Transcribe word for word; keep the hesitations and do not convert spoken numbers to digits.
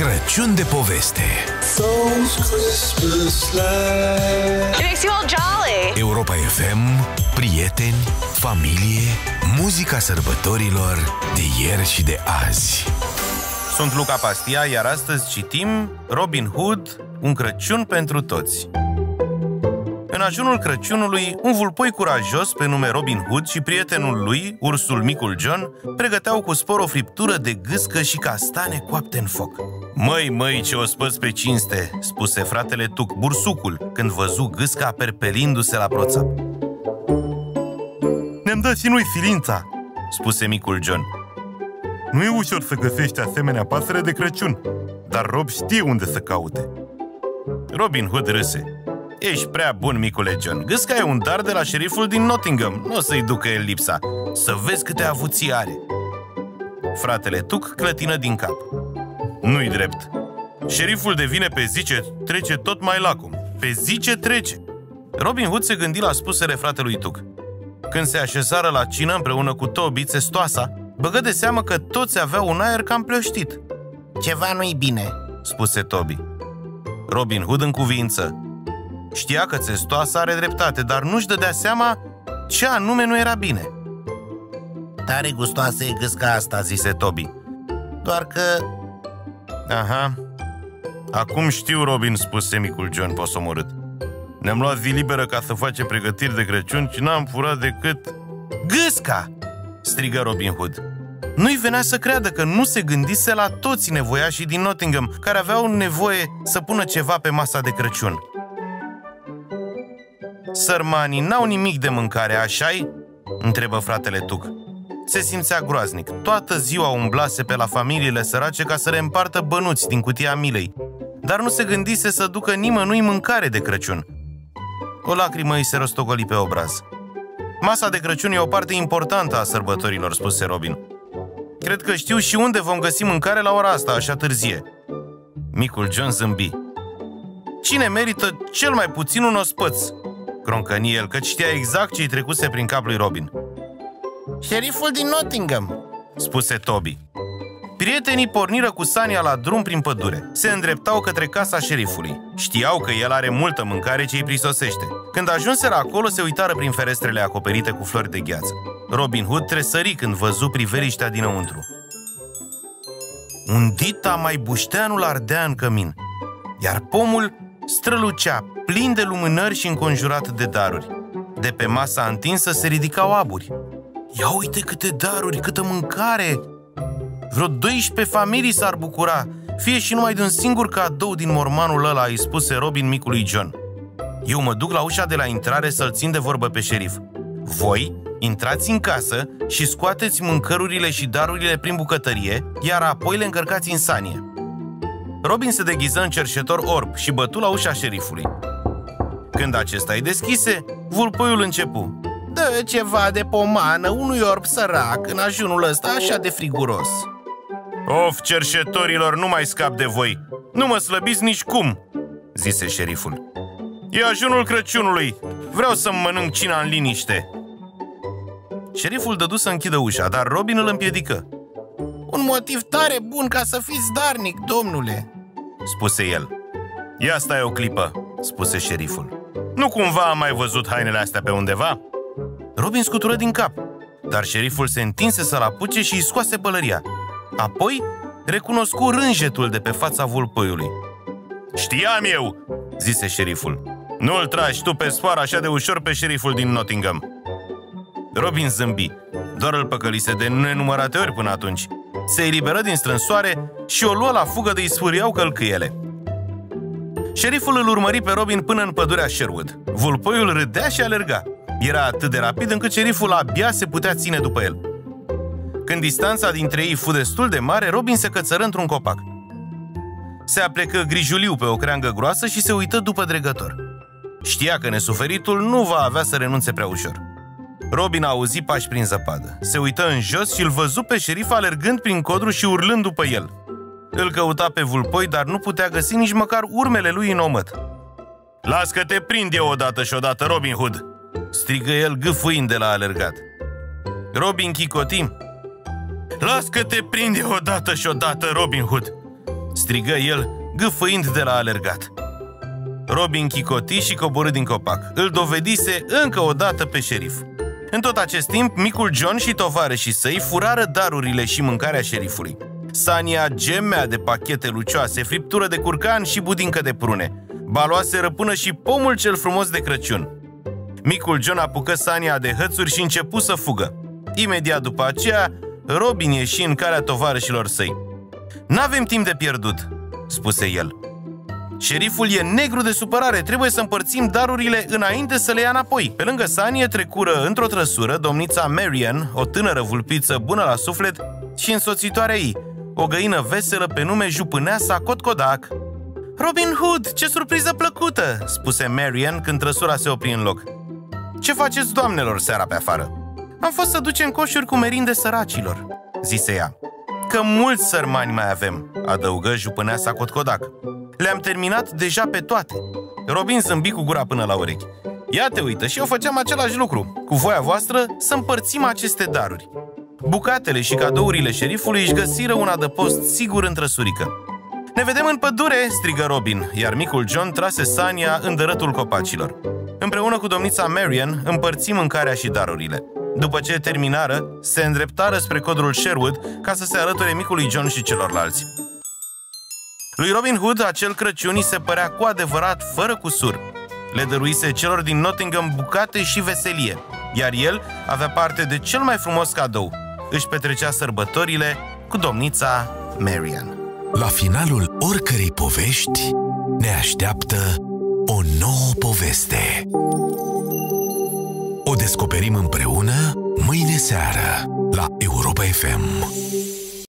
Crăciun de poveste. It makes you all jolly. Europa F M, prieteni, familie, muzica sărbătorilor de ieri și de azi. Sunt Luca Pastia, iar astăzi citim Robin Hood, un Crăciun pentru toți. În ajunul Crăciunului, un vulpoi curajos pe nume Robin Hood și prietenul lui, ursul Micul John, pregăteau cu spor o friptură de gâscă și castane coapte în foc. "Măi, măi, ce ospăți pe cinste!" spuse fratele Tuck, bursucul, când văzu gâsca perpelindu-se la proțap. "Ne-am dat și noi silința!" spuse Micul John. "Nu e ușor să găsești asemenea pasăre de Crăciun, dar Rob știe unde să caute." Robin Hood râse. "Ești prea bun, Micule John. Gâsca e un dar de la șeriful din Nottingham. Nu o să-i ducă el lipsa. Să vezi câte avuții are." Fratele Tuck clătină din cap. "Nu-i drept. Șeriful devine pe zi ce trece tot mai lacum. Pe zi ce trece." Robin Hood se gândi la spusele fratelui Tuck. Când se așezară la cină împreună cu Toby, țestoasa, băgă de seamă că toți aveau un aer cam plăștit. "Ceva nu-i bine," spuse Toby. Robin Hood în cuvință. Știa că țestoasa are dreptate, dar nu-și dădea seama ce anume nu era bine. "Tare gustoasă e gâsca asta," zise Toby. "Doar că..." "Aha. Acum știu, Robin," spuse Micul John posomorât. "Ne-am luat zi liberă ca să facem pregătiri de Crăciun și n-am furat decât..." "Gâsca!" strigă Robin Hood. Nu-i venea să creadă că nu se gândise la toți nevoiașii din Nottingham, care aveau nevoie să pună ceva pe masa de Crăciun. "Sărmanii n-au nimic de mâncare, așa-i?" întrebă fratele Tuck. Se simțea groaznic. Toată ziua umblase pe la familiile sărace ca să le împartă bănuți din cutia milei, dar nu se gândise să ducă nimănui mâncare de Crăciun. O lacrimă îi se rostogoli pe obraz. "Masa de Crăciun e o parte importantă a sărbătorilor," spuse Robin. "Cred că știu și unde vom găsi mâncare la ora asta, așa târzie." Micul John zâmbi. "Cine merită cel mai puțin un ospăț?" croncăni el, căci știa exact ce-i trecuse prin cap lui Robin. "Șeriful din Nottingham," spuse Toby. Prietenii porniră cu Sania la drum prin pădure. Se îndreptau către casa șerifului. Știau că el are multă mâncare ce-i prisosește. Când ajunseră acolo, se uitară prin ferestrele acoperite cu flori de gheață. Robin Hood tresări când văzu priveliștea dinăuntru. Un dita mai bușteanul ardea în cămin, iar pomul strălucea, plin de lumânări și înconjurat de daruri. De pe masa întinsă se ridicau aburi. "Ia uite câte daruri, câtă mâncare! Vreo douăsprezece familii s-ar bucura, fie și numai de un singur cadou din mormanul ăla," îi spuse Robin micului John. "Eu mă duc la ușa de la intrare să-l țin de vorbă pe șerif. Voi intrați în casă și scoateți mâncărurile și darurile prin bucătărie, iar apoi le încărcați în sanie." Robin se deghiză în cerșetor orb și bătu la ușa șerifului. Când acesta îi deschise, vulpoiul începu. "Dă ceva de pomană unui orb sărac în ajunul ăsta așa de friguros." "Of, cerșetorilor, nu mai scap de voi! Nu mă slăbiți nici cum!" zise șeriful. "E ajunul Crăciunului! Vreau să-mi mănânc cina în liniște!" Șeriful dădu să închidă ușa, dar Robin îl împiedică. "Un motiv tare bun ca să fiți darnic, domnule," spuse el. "Ia stai o clipă," spuse șeriful. "Nu cumva am mai văzut hainele astea pe undeva?" Robin scutură din cap, dar șeriful se întinse să-l apuce și îi scoase pălăria. Apoi recunoscu rânjetul de pe fața vulpoiului. "Știam eu," zise șeriful. "Nu-l tragi tu pe sfoară așa de ușor pe șeriful din Nottingham." Robin zâmbi, doar îl păcălise de nenumărate ori până atunci. Se eliberă din strânsoare și o luă la fugă de-i sfâriau călcâiele. Șeriful îl urmări pe Robin până în pădurea Sherwood. Vulpoiul râdea și alerga. Era atât de rapid încât șeriful abia se putea ține după el. Când distanța dintre ei fu destul de mare, Robin se cățără într-un copac. Se aplecă grijuliu pe o creangă groasă și se uită după dregător. Știa că nesuferitul nu va avea să renunțe prea ușor. Robin auzi pași prin zăpadă. Se uită în jos și îl văzu pe șerif alergând prin codru și urlând după el. Îl căuta pe vulpoi, dar nu putea găsi nici măcar urmele lui în omăt. "Las că te prind eu odată și odată, Robin Hood!" strigă el gâfâind de la alergat. Robin chicotim. "Las că te prind eu odată și odată, Robin Hood!" strigă el, gâfâind de la alergat. Robin chicoti și coborî din copac. Îl dovedise încă o dată pe șerif. În tot acest timp, micul John și tovarășii săi furară darurile și mâncarea șerifului. Sania gemea de pachete lucioase, friptură de curcan și budincă de prune. Baloaseră până și pomul cel frumos de Crăciun. Micul John apucă Sania de hățuri și începu să fugă. Imediat după aceea, Robin ieși în calea tovarășilor săi. "N-avem timp de pierdut," spuse el. "Șeriful e negru de supărare, trebuie să împărțim darurile înainte să le ia înapoi." Pe lângă Sanie trecură într-o trăsură domnița Marian, o tânără vulpiță bună la suflet, și însoțitoarea ei, o găină veselă pe nume Jupâneasa Cotcodac. "Robin Hood, ce surpriză plăcută!" spuse Marian când trăsura se opri în loc. "Ce faceți, doamnelor, seara pe afară?" "Am fost să ducem coșuri cu merinde săracilor," zise ea. "Că mulți sărmani mai avem," adăugă Jupâneasa Cotcodac. "Le-am terminat deja pe toate." Robin zâmbi cu gura până la urechi. "Ia te uită, și eu făceam același lucru. Cu voia voastră să împărțim aceste daruri." Bucatele și cadourile șerifului își găsiră un adăpost sigur în trăsurică. "Ne vedem în pădure!" strigă Robin, iar micul John trase Sania în dărătul copacilor. Împreună cu domnița Marian împărțim mâncarea și darurile. După ce terminară, se îndreptară spre codrul Sherwood ca să se alăture micului John și celorlalți. Lui Robin Hood acel Crăciun îi se părea cu adevărat fără cusur. Le dăruise celor din Nottingham bucate și veselie, iar el avea parte de cel mai frumos cadou. Își petrecea sărbătorile cu domnița Marian. La finalul oricărei povești ne așteaptă o nouă poveste. O descoperim împreună mâine seară la Europa F M.